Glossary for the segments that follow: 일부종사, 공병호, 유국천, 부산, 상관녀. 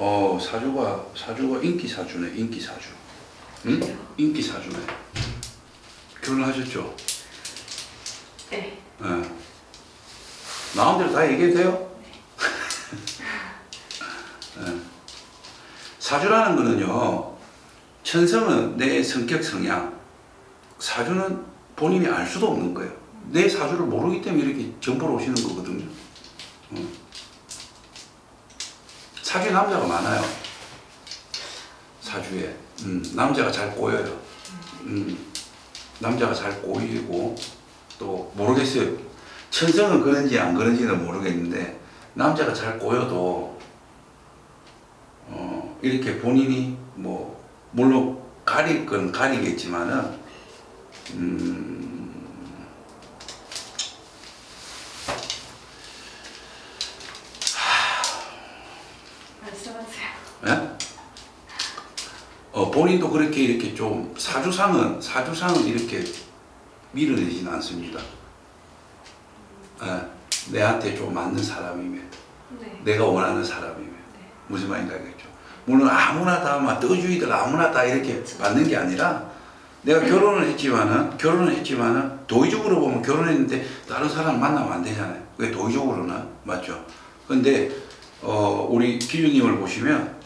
사주가 인기 사주네, 인기 사주. 응? 인기 사주네. 결혼하셨죠? 네. 네. 마음대로 다 얘기해도 돼요? 네. 네. 사주라는 거는요, 천성은 내 성격 성향, 사주는 본인이 알 수도 없는 거예요. 내 사주를 모르기 때문에 이렇게 정보로 오시는 거거든요. 사주에 남자가 많아요. 사주에. 남자가 잘 꼬여요. 남자가 잘 꼬이고, 또 모르겠어요. 천성은 그런지 안 그런지는 모르겠는데, 남자가 잘 꼬여도 이렇게 본인이 뭐 물론 가릴 건 가리겠지만은 본인도 그렇게 이렇게 좀 사주상은 이렇게 밀어내진 않습니다. 네, 내한테 좀 맞는 사람이면, 네. 내가 원하는 사람이면, 네. 무슨 말인지 알겠죠? 물론 아무나 다 막 떠주이들 아무나 다 이렇게 그렇죠. 받는 게 아니라 내가 결혼을 했지만은 도의적으로 보면 결혼했는데 다른 사람 만나면 안 되잖아요. 그게 도의적으로는 맞죠. 근데 우리 기준님을 보시면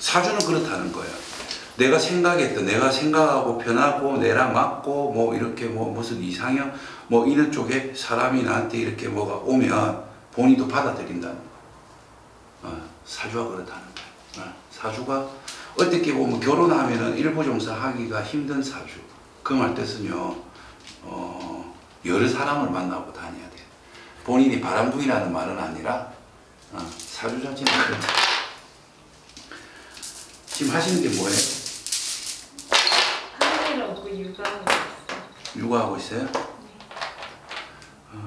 사주는 그렇다는 거예요. 내가 생각했던, 내가 생각하고 편하고, 내랑 맞고, 뭐, 이렇게 뭐, 무슨 이상형, 뭐, 이런 쪽에 사람이 나한테 이렇게 뭐가 오면 본인도 받아들인다는 거야. 사주가 그렇다는 거야. 사주가, 어떻게 보면 결혼하면은 일부종사 하기가 힘든 사주. 그 말 뜻은요, 여러 사람을 만나고 다녀야 돼. 본인이 바람둥이라는 말은 아니라, 사주 자체는 그렇다. 지금 하시는 게 뭐예요? 육아하고 있어요? 네.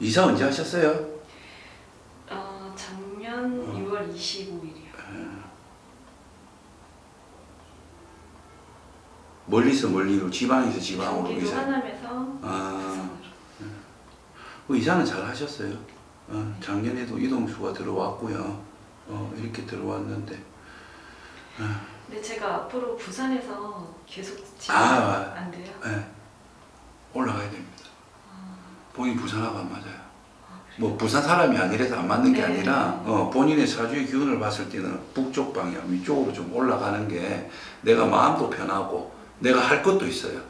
이사 언제 하셨어요? 작년 6월 25일이요. 멀리로 지방으로 이사. 하남에서 이사는 잘 하셨어요. 작년에도 이동수가 들어왔고요. 이렇게 들어왔는데. 근데 제가 앞으로 부산에서 계속 지내면 안 돼요? 네. 올라가야 됩니다. 본인 부산하고 안 맞아요. 뭐 부산 사람이 아니라서 안 맞는 게 아니라 본인의 사주의 기운을 봤을 때는 북쪽 방향, 위쪽으로 좀 올라가는 게 내가 마음도 편하고 내가 할 것도 있어요.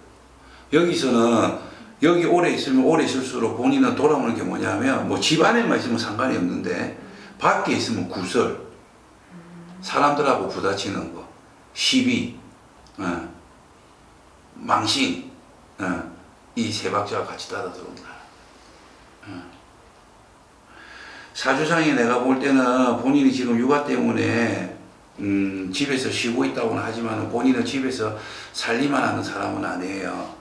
여기서는 여기 오래 있으면 오래 있을수록 본인은 돌아오는 게 뭐냐면 뭐 집 안에만 있으면 상관이 없는데 밖에 있으면 구설, 사람들하고 부딪히는 거, 시비, 망신, 이 세 박자가 같이 따라 들어온다. 사주상에 내가 볼 때는 본인이 지금 육아 때문에 집에서 쉬고 있다고는 하지만 본인은 집에서 살림만 하는 사람은 아니에요.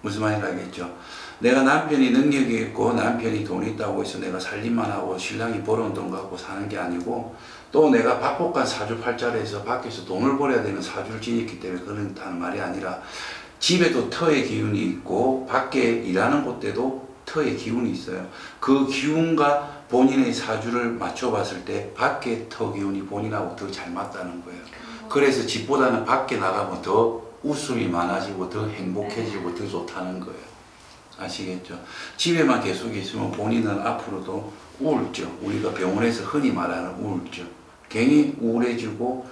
무슨 말인지 알겠죠? 내가 남편이 능력이 있고 남편이 돈이 있다고 해서 내가 살림만 하고 신랑이 벌어온 돈 갖고 사는 게 아니고 또 내가 박복한 사주 팔자리에서 밖에서 돈을 벌어야 되는 사주를 지냈기 때문에 그렇다는 말이 아니라 집에도 터의 기운이 있고 밖에 일하는 곳에도 터의 기운이 있어요. 그 기운과 본인의 사주를 맞춰봤을 때 밖에 터 기운이 본인하고 더 잘 맞다는 거예요. 그래서 집보다는 밖에 나가면 더 웃음이 많아지고 더 행복해지고 더 좋다는 거예요. 아시겠죠? 집에만 계속 있으면 본인은 앞으로도 우울증, 우리가 병원에서 흔히 말하는 우울증, 괜히 우울해지고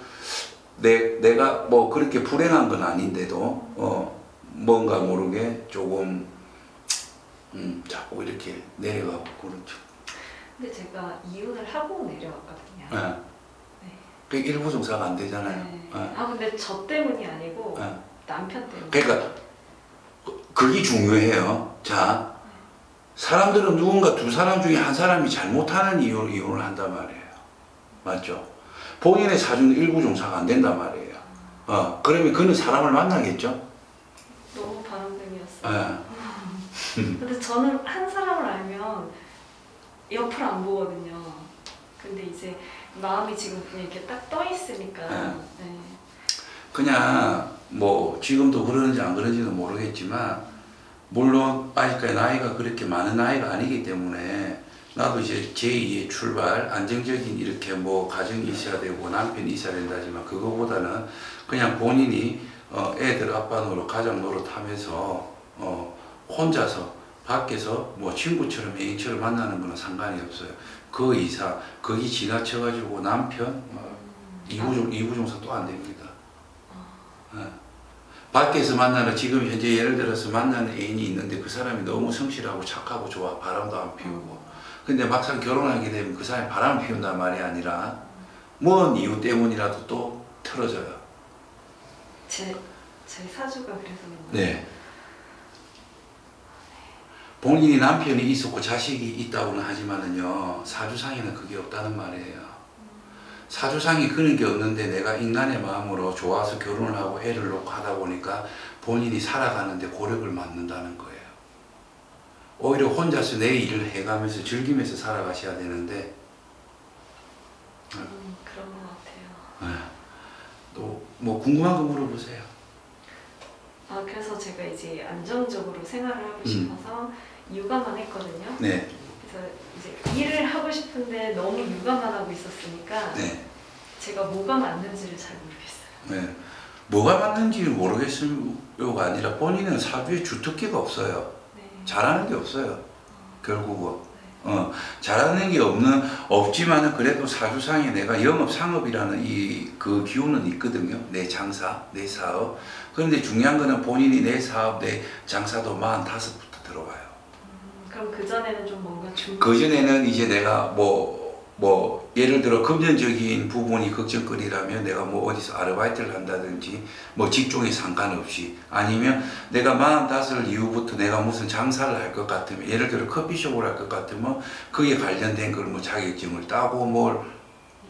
내가 뭐 그렇게 불행한 건 아닌데도 뭔가 모르게 조금 자꾸 이렇게 내려가고 그렇죠. 근데 제가 이혼을 하고 내려왔거든요. 네. 네. 그게 일부종사가 안 되잖아요. 네. 네. 아 근데 저 때문이 아니고 네. 남편 때문에. 그러니까 그게 중요해요. 자. 사람들은 누군가 두 사람 중에 한 사람이 잘못하는 이유로 이혼을 한단 말이에요. 맞죠? 본인의 사주는 일부종사가 안 된단 말이에요. 그러면 그는 사람을 만나겠죠? 너무 바람둥이였어요. 근데 저는 한 사람을 알면 옆을 안 보거든요. 근데 이제 마음이 지금 그냥 이렇게 딱 떠있으니까. 네. 그냥 뭐 지금도 그러는지 안 그러는지는 모르겠지만 물론 아직까지 나이가 그렇게 많은 나이가 아니기 때문에 나도 이제 제2의 출발, 안정적인 이렇게 뭐 가정이 있어야 되고 남편이 있어야 된다지만 그거보다는 그냥 본인이 애들 아빠 노릇, 가장 노릇하면서 혼자서 밖에서 뭐 친구처럼 애인처럼 만나는 거는 상관이 없어요. 그 이상, 거기 지나쳐가지고 남편, 이부종사 또 안 됩니다. 네. 밖에서 만나는, 지금 현재 예를 들어서 만나는 애인이 있는데 그 사람이 너무 성실하고 착하고 좋아, 바람도 안 피우고. 근데 막상 결혼하게 되면 그 사람이 바람 피운단 말이 아니라 뭔 이유 때문이라도 또 틀어져요. 제 사주가 그래서 네. 본인이 남편이 있었고 자식이 있다고는 하지만은요, 사주상에는 그게 없다는 말이에요. 사주상이 그런 게 없는데 내가 인간의 마음으로 좋아서 결혼을 하고 애를 놓고 하다 보니까 본인이 살아가는데 고력을 맞는다는 거예요. 오히려 혼자서 내 일을 해가면서 즐기면서 살아가셔야 되는데 그런 것 같아요. 또 뭐 궁금한 거 물어보세요. 아, 그래서 제가 이제 안정적으로 생활을 하고 싶어서 육아만 했거든요. 네. 그래서 이제 일을 하고 싶은데 너무 육아만 하고 있었으니까 네. 제가 뭐가 맞는지를 잘 모르겠어요. 네. 뭐가 맞는지 모르겠어요가 아니라 본인은 사주에 주특기가 없어요. 네. 잘하는 게 없어요. 결국은. 네. 잘하는 게 없지만은 그래도 사주상에 내가 영업, 상업이라는 그 기운은 있거든요. 내 장사, 내 사업. 그런데 중요한 거는 본인이 내 사업, 내 장사도 45부터 들어와요. 그럼 그전에는 좀 뭔가 중... 그전에는 이제 내가 뭐 예를 들어 금전적인 부분이 걱정거리라면 내가 뭐 어디서 아르바이트를 한다든지 뭐 직종에 상관없이, 아니면 내가 45 이후부터 내가 무슨 장사를 할 것 같으면, 예를 들어 커피숍을 할 것 같으면 그에 관련된 걸 뭐 자격증을 따고 뭘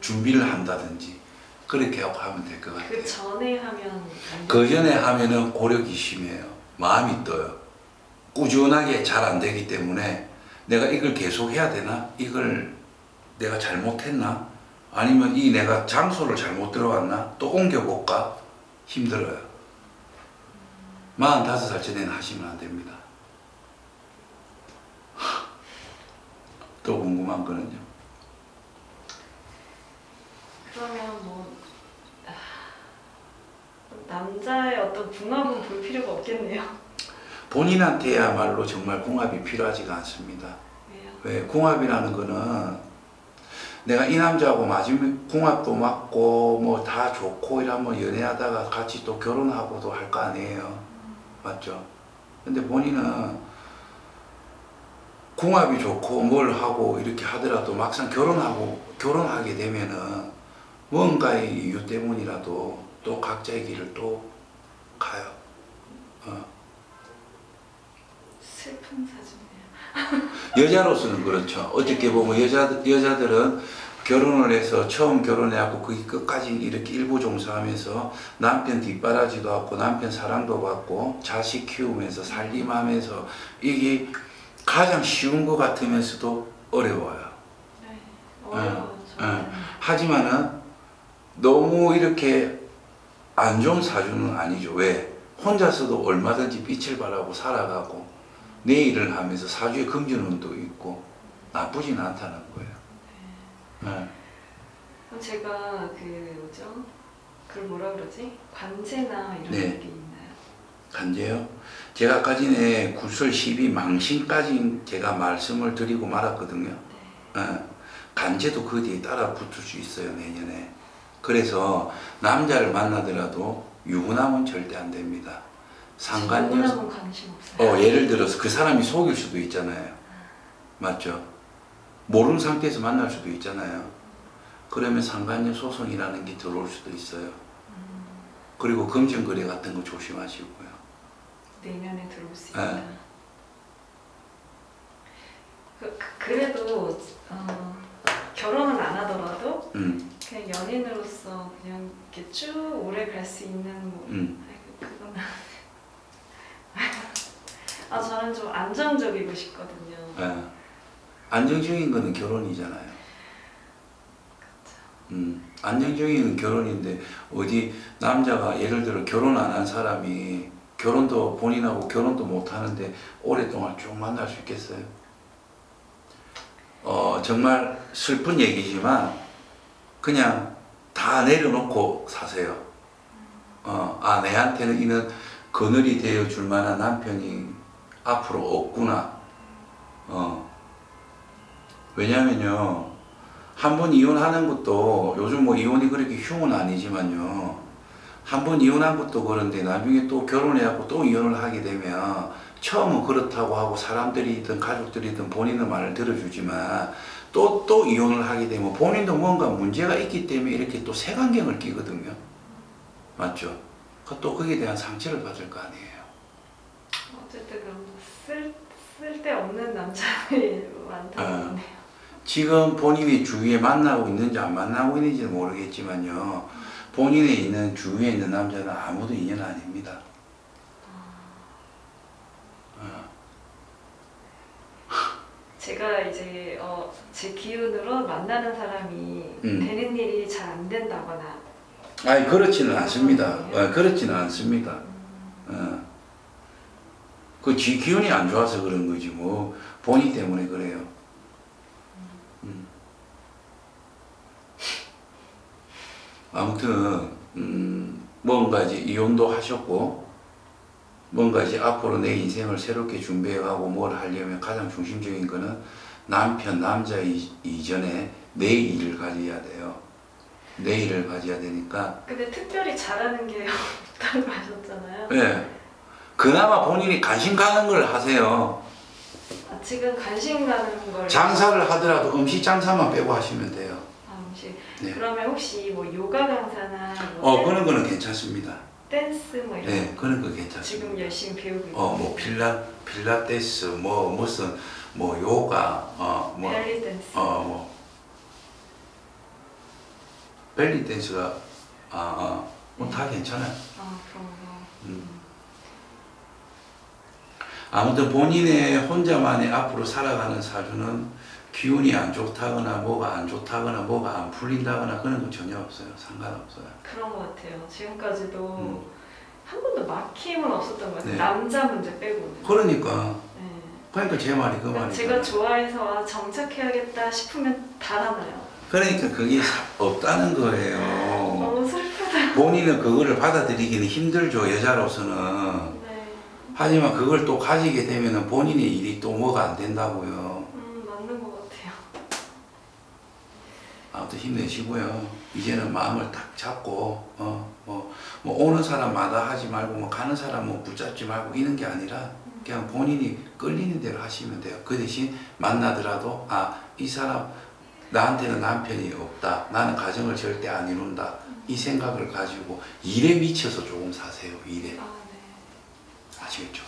준비를 한다든지 그렇게 하고 하면 될 것 같아요. 그 전에 하면? 그 전에 하면은 고력이 심해요. 마음이 떠요. 꾸준하게 잘 안 되기 때문에 내가 이걸 계속 해야 되나? 이걸 내가 잘못했나? 아니면 이 내가 장소를 잘못 들어왔나? 또 옮겨볼까? 힘들어요. 45살 전에는 하시면 안 됩니다. 또 궁금한 거는요? 그러면 뭐... 남자의 어떤 궁합은 볼 필요가 없겠네요. 본인한테야말로 정말 궁합이 필요하지가 않습니다. 왜요? 왜? 궁합이라는 거는 내가 이 남자하고 맞으면 궁합도 맞고 뭐 다 좋고 이러면 연애하다가 같이 또 결혼하고도 할 거 아니에요. 맞죠? 근데 본인은 궁합이 좋고 뭘 하고 이렇게 하더라도 막상 결혼하게 되면은 뭔가의 이유 때문이라도 또 각자의 길을 또 가요. 슬픈 사주네요. 여자로서는 그렇죠. 어떻게 보면 여자들은 결혼을 해서 처음 결혼해갖고 그게 끝까지 이렇게 일부종사하면서 남편 뒷바라지도 하고 남편 사랑도 받고 자식 키우면서 살림하면서 이게 가장 쉬운 것 같으면서도 어려워요. 네, 어려워요. 하지만은 너무 이렇게 안 좋은 사주는 아니죠. 왜? 혼자서도 얼마든지 빛을 발하고 살아가고 내 일을 하면서 사주의 금전운도 있고 나쁘진 않다는 거예요. 네. 네. 그럼 제가 그걸 뭐라 그러지? 관제나 이런 네. 게 있나요? 관제요? 제가 아까 전에 구설 12 망신까지 제가 말씀을 드리고 말았거든요. 네. 네. 관제도 그 뒤에 따라 붙을 수 있어요, 내년에. 그래서 남자를 만나더라도 유부남은 절대 안 됩니다. 상관녀. 유부남은 관심 없어요. 예를 들어서 그 사람이 속일 수도 있잖아요. 맞죠? 모르는 상태에서 만날 수도 있잖아요. 그러면 상관녀 소송이라는 게 들어올 수도 있어요. 그리고 금전거래 같은 거 조심하시고요. 내년에 들어올 수 있다. 네. 그래도 결혼은 안 하더라도 그냥 연인으로서 그냥 이렇게 쭉 오래 갈 수 있는 뭐 그건 아, 저는 좀 안정적이고 싶거든요. 네. 안정적인 거는 결혼이잖아요. 그렇죠. 안정적인 결혼인데 어디 남자가 예를 들어 결혼 안 한 사람이 결혼도 본인하고 결혼도 못하는데 오랫동안 쭉 만날 수 있겠어요? 정말 슬픈 얘기지만 그냥 다 내려놓고 사세요. 내한테는 이는 그늘이 되어줄 만한 남편이 앞으로 없구나. 왜냐면요, 한 번 이혼하는 것도 요즘 뭐 이혼이 그렇게 흉은 아니지만요, 한 번 이혼한 것도 그런데 나중에 또 결혼해갖고 또 이혼을 하게 되면 처음은 그렇다고 하고 사람들이든 가족들이든 본인의 말을 들어주지만 또 이혼을 하게 되면 본인도 뭔가 문제가 있기 때문에 이렇게 또 색안경을 끼거든요. 맞죠? 또 거기에 대한 상처를 받을 거 아니에요. 어쨌든 그럼 쓸데없는 남자들이 많다는 거네요. 지금 본인이 주위에 만나고 있는지 안 만나고 있는지는 모르겠지만요, 본인에 있는 주위에 있는 남자는 아무도 인연 아닙니다. 제가 이제 제 기운으로 만나는 사람이 되는 일이 잘 안 된다거나. 아니, 그렇지는 않습니다. 그렇지는 않습니다. 그 지 기운이 안 좋아서 그런 거지 뭐 본인 때문에 그래요. 아무튼 뭔가 이제 이혼도 하셨고, 뭔가 이제 앞으로 내 인생을 새롭게 준비해가고 뭘 하려면 가장 중심적인 거는 남편, 남자 이전에 내 일을 가져야 돼요. 내 일을 가져야 되니까. 근데 특별히 잘하는 게 없다고 하셨잖아요. 네. 그나마 본인이 관심 가는 걸 하세요. 아, 지금 관심 가는 걸. 장사를 하더라도 음식 장사만 빼고 하시면 돼요. 네. 그러면 혹시 뭐 요가 강사나 뭐 그런 거는 괜찮습니다. 댄스 뭐 이런. 네, 그런 거 괜찮습니다. 지금 열심히 배우고 있어요. 뭐 필라테스 뭐 무슨 뭐 요가 뭐 벨리 댄스. 뭐 벨리 댄스가 뭐 다 괜찮아요. 그런 거. 아무튼 본인의 혼자만의 앞으로 살아가는 사주는 기운이 안 좋다거나 뭐가 안 좋다거나 뭐가 안 풀린다거나 그런 건 전혀 없어요. 상관없어요. 그런 것 같아요. 지금까지도 한 번도 막힘은 없었던 것 같아요. 네. 남자 문제 빼고는. 그러니까. 네. 그러니까 제 말이 그 말이에요. 제가 좋아해서 정착해야겠다 싶으면 다 나나요. 그러니까 그게 없다는 거예요. 너무 슬프다. 본인은 그거를 받아들이기는 힘들죠. 여자로서는. 네. 하지만 그걸 또 가지게 되면 본인의 일이 또 뭐가 안 된다고요. 아무튼 힘내시고요. 이제는 마음을 딱 잡고 오는 사람마다 하지 말고 가는 사람 붙잡지 말고 이런 게 아니라 그냥 본인이 끌리는 대로 하시면 돼요. 그 대신 만나더라도 이 사람 나한테는 남편이 없다, 나는 가정을 절대 안 이룬다, 이 생각을 가지고 일에 미쳐서 조금 사세요. 일에. 네. 아시겠죠?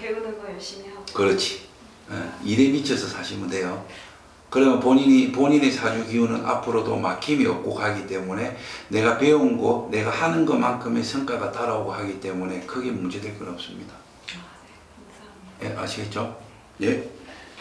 배우는 거 열심히 하고. 그렇지. 일에 미쳐서 사시면 돼요. 그러면 본인의 사주 기운은 앞으로도 막힘이 없고 가기 때문에 내가 배운 거, 내가 하는 것만큼의 성과가 따라오고 하기 때문에 크게 문제될 건 없습니다. 아, 네, 감사합니다. 예, 아시겠죠? 예.